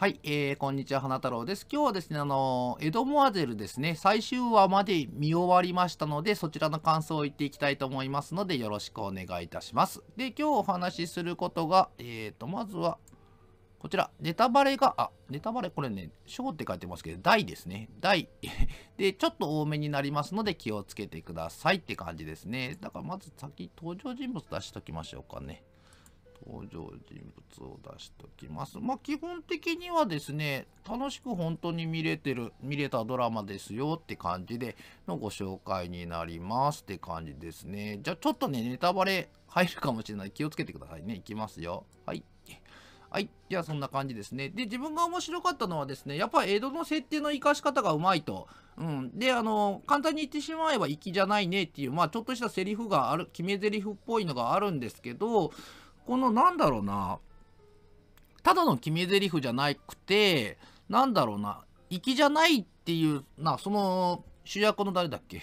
はい、こんにちは、花太郎です。今日はですね、エドモアゼルですね、最終話まで見終わりましたので、そちらの感想を言っていきたいと思いますので、よろしくお願いいたします。で、今日お話しすることが、まずは、こちら、ネタバレが、ネタバレ、これね、章って書いてますけど、大ですね。大。で、ちょっと多めになりますので、気をつけてくださいって感じですね。だから、まず先、登場人物出しときましょうかね。登場人物を出しておきます。まあ、基本的にはですね、楽しく本当に見れたドラマですよって感じでのご紹介になりますって感じですね。じゃあちょっとね、ネタバレ入るかもしれない。気をつけてくださいね。いきますよ。はい。はい。じゃあそんな感じですね。で、自分が面白かったのはですね、やっぱ江戸の設定の生かし方がうまいと。うん。で、簡単に言ってしまえば粋じゃないねっていう、まあ、ちょっとしたセリフがある、決めセリフっぽいのがあるんですけど、このなんだろうな、ただの決め台詞じゃなくて、なんだろうな、粋じゃないっていう、その主役の誰だっけ、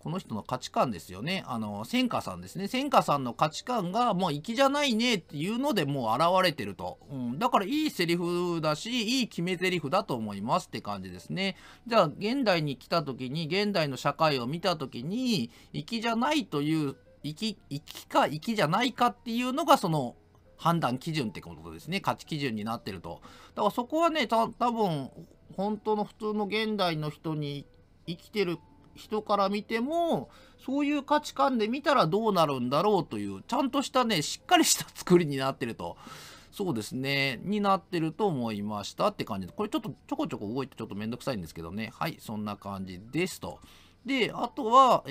この人の価値観ですよね。千華さんですね。千華さんの価値観がもう粋じゃないねっていうのでもう現れてると。うん、だからいいセリフだし、いい決め台詞だと思いますって感じですね。じゃあ現代に来た時に、現代の社会を見た時に、粋じゃないという、粋か粋じゃないかっていうのがその判断基準ってことですね。価値基準になってると。だからそこはね、多分本当の普通の現代の人に生きてる人から見ても、そういう価値観で見たらどうなるんだろうという、ちゃんとしたね、しっかりした作りになってると。そうですね。になってると思いましたって感じで。これちょっとちょこちょこ動いてちょっとめんどくさいんですけどね。はい、そんな感じですと。で、あとは、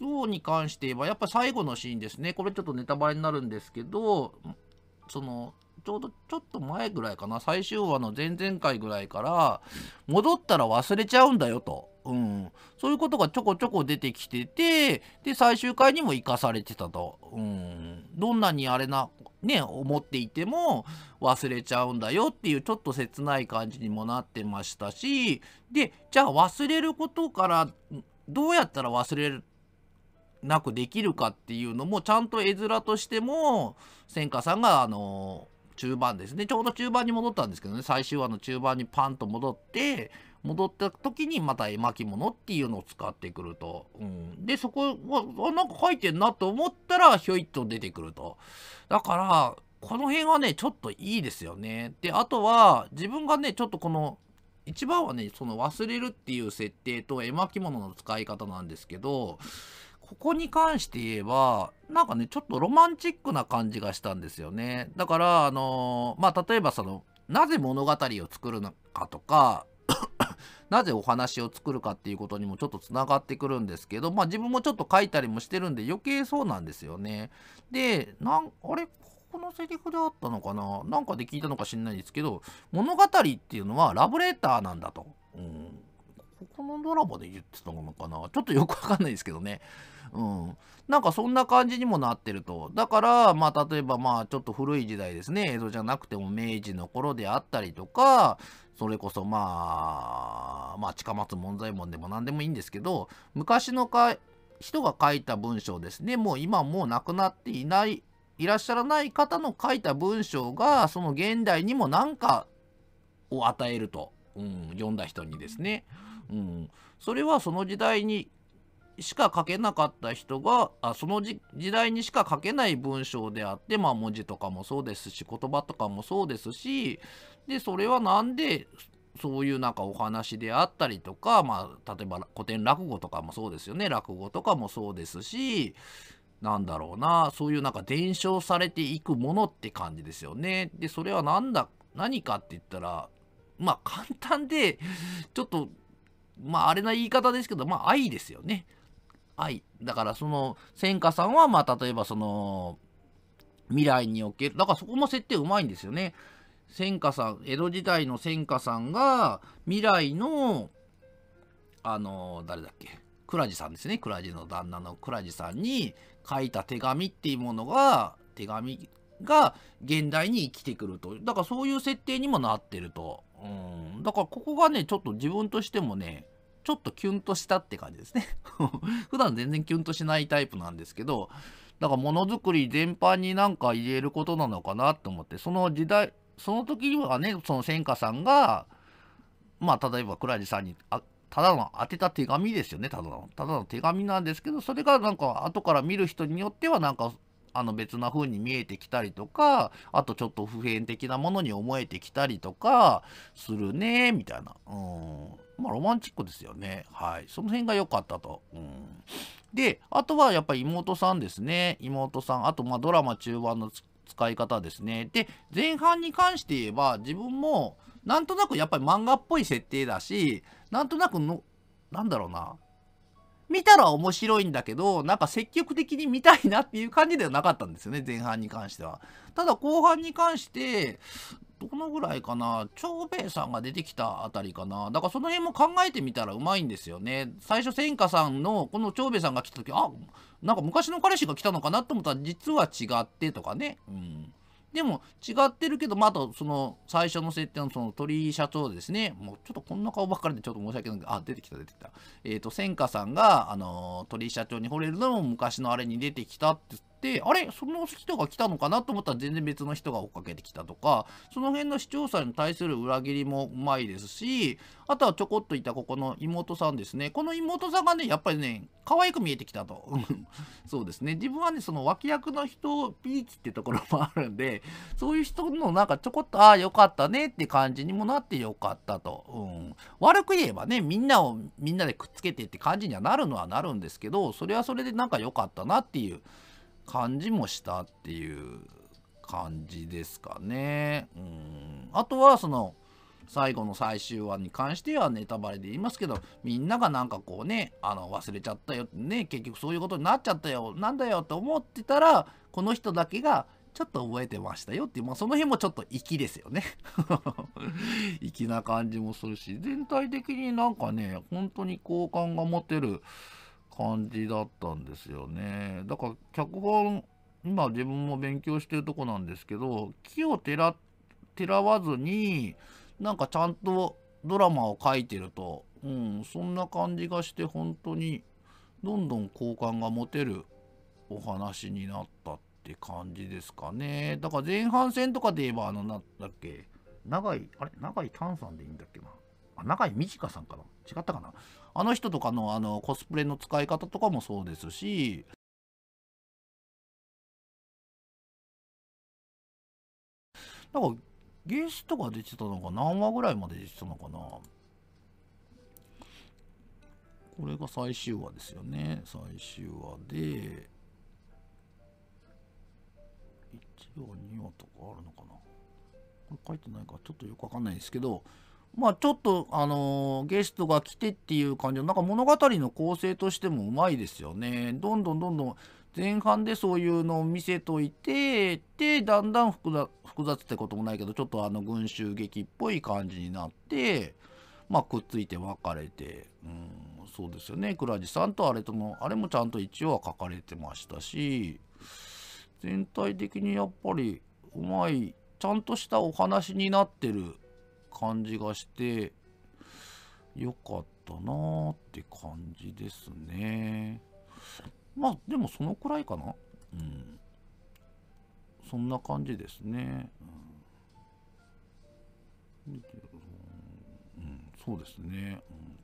今日に関して言えば、やっぱ最後のシーンですね。これちょっとネタバレになるんですけど、ちょうどちょっと前ぐらいかな、最終話の前々回ぐらいから、戻ったら忘れちゃうんだよと。うん。そういうことがちょこちょこ出てきてて、で、最終回にも生かされてたと。うん。どんなにあれな、ね、思っていても忘れちゃうんだよっていう、ちょっと切ない感じにもなってましたし、で、じゃあ忘れることから、どうやったら忘れるなくできるかっていうのも、ちゃんと絵面としても千華さんが中盤ですね、ちょうど中盤に戻ったんですけどね、最終話の中盤にパンと戻った時にまた絵巻物っていうのを使ってくると、うん、でそこはなんか書いてんなと思ったらひょいっと出てくると。だからこの辺はね、ちょっといいですよね。であとは自分がね、ちょっとこの一番はね、その忘れるっていう設定と絵巻物の使い方なんですけど、ここに関して言えば、なんかね、ちょっとロマンチックな感じがしたんですよね。だから、例えばその、なぜ物語を作るのかとか、なぜお話を作るかっていうことにもちょっとつながってくるんですけど、まあ自分もちょっと書いたりもしてるんで余計そうなんですよね。で、あれ、このセリフであったのかな、なんかで聞いたのか知んないですけど、物語っていうのはラブレターなんだと。うん。このドラマで言ってたのかな、ちょっとよくわかんないですけどね。うん。なんかそんな感じにもなってると。だから、まあ例えばちょっと古い時代ですね。江戸じゃなくても明治の頃であったりとか、それこそ近松門左衛門でも何でもいいんですけど、昔の人が書いた文章ですね。もう今もう亡くなっていらっしゃらない方の書いた文章が、その現代にも何かを与えると。うん、読んだ人にですね。うん、それはその時代にしか書けなかった人がその時代にしか書けない文章であって、文字とかもそうですし、言葉とかもそうですし、でそれはなんでそういうなんかお話であったりとか、例えば古典落語とかもそうですよね。落語とかもそうですし、なんだろうな、そういうなんか伝承されていくものって感じですよね。でそれは何かって言ったら、簡単でちょっとあれな言い方ですけど、愛ですよね。愛。だからその千華さんは例えばその未来における、だからそこも設定うまいんですよね。千華さん、江戸時代の千華さんが未来の誰だっけ、倉地さんですね。倉地の旦那の倉地さんに書いた手紙が現代に生きてくると。だからそういう設定にもなってると。だからここがね、ちょっと自分としてもね、ちょっとキュンとしたって感じですね。普段全然キュンとしないタイプなんですけど、だからものづくり全般になんか言えることなのかなと思って、その時代、その時はね、その千華さんが、まあ、例えばクラリさんにただの当てた手紙ですよね、ただの手紙なんですけど、それがなんか後から見る人によってはなんか別な風に見えてきたりとか、あとちょっと普遍的なものに思えてきたりとかするねみたいな、まあロマンチックですよね。はい、その辺が良かったと。で、あとはやっぱり妹さんですね。妹さん、あとまあドラマ中盤の使い方ですね。で、前半に関して言えば、自分もなんとなくやっぱり漫画っぽい設定だし、なんとなくのなんだろうな、見たら面白いんだけど、なんか積極的に見たいなっていう感じではなかったんですよね、前半に関しては。ただ後半に関してどのぐらいかな、長兵衛さんが出てきたあたりかな。だからその辺も考えてみたらうまいんですよね。最初千華さんのこの長兵衛さんが来た時、あ、なんか昔の彼氏が来たのかなと思ったら実は違ってとかね。でも違ってるけど、まあ、あとその最初の設定のその鳥居社長ですね。もうちょっとこんな顔ばっかりでちょっと申し訳ないけど、あ、出てきた。千華さんが鳥居社長に惚れるのも昔のあれに出てきたって言って、あれ、その人が来たのかなと思ったら全然別の人が追っかけてきたとか、その辺の視聴者に対する裏切りもうまいですし、あとはちょこっといたここの妹さんですね。この妹さんがね、やっぱりね、可愛く見えてきたと。そうですね。自分はね、その脇役の人ピーチってところもあるんで、そういう人のなんかちょこっと、ああ、よかったねって感じにもなってよかったと。悪く言えばね、みんなでくっつけてって感じにはなるのはなるんですけど、それはそれでなんか良かったなっていう感じもしたっていう感じですかね。あとはその、最後の最終話に関してはネタバレで言いますけど、みんながなんかこうね、忘れちゃったよね、結局そういうことになっちゃったよ、なんだよと思ってたら、この人だけがちょっと覚えてましたよっていう、まあ、その辺もちょっと粋ですよね。粋な感じもするし、全体的になんかね、本当に好感が持てる感じだったんですよね。だから脚本、今自分も勉強してるとこなんですけど、奇をてらわずに、なんかちゃんとドラマを書いてると、そんな感じがして、本当にどんどん好感が持てるお話になったって感じですかね。だから前半戦とかで言えば、なんだっけ、永井丹さんでいいんだっけな、永井美智香さんかな、違ったかな、あの人とかのコスプレの使い方とかもそうですし、なんかゲストが出てたのが何話ぐらいまで出てたのかな。これが最終話ですよね。最終話で1話2話とかあるのかな。これ書いてないからちょっとよくわかんないですけど、まあちょっとゲストが来てっていう感じの、なんか物語の構成としてもうまいですよね。どんどん前半でそういうのを見せといて、でだんだん複雑ってこともないけど、ちょっと群衆劇っぽい感じになって、まあくっついて分かれて、そうですよね。倉地さんとあれもちゃんと一応は書かれてましたし、全体的にやっぱりうまい、ちゃんとしたお話になってる感じがしてよかったなーって感じですね。まあでもそのくらいかな。そんな感じですね。そうですね。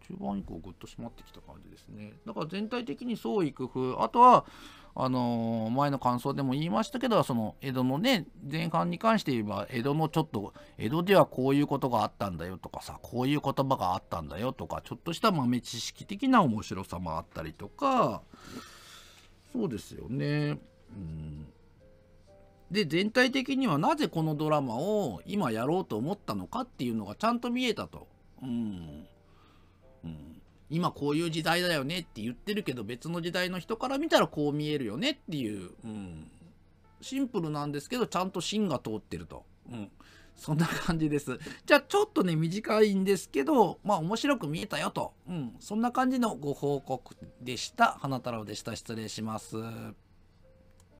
中盤以降ぐっと締まってきた感じですね。だから全体的に創意工夫、あとは前の感想でも言いましたけど、その江戸のね、前半に関して言えば、江戸のちょっと、江戸ではこういうことがあったんだよとかさ、こういう言葉があったんだよとか、ちょっとした豆知識的な面白さもあったりとか、そうですよね。で、全体的にはなぜこのドラマを今やろうと思ったのかっていうのがちゃんと見えたと。今こういう時代だよねって言ってるけど、別の時代の人から見たらこう見えるよねっていう、シンプルなんですけど、ちゃんと芯が通ってると、そんな感じです。じゃあちょっとね、短いんですけど、まあ面白く見えたよと、そんな感じのご報告でした。花太郎でした。失礼します。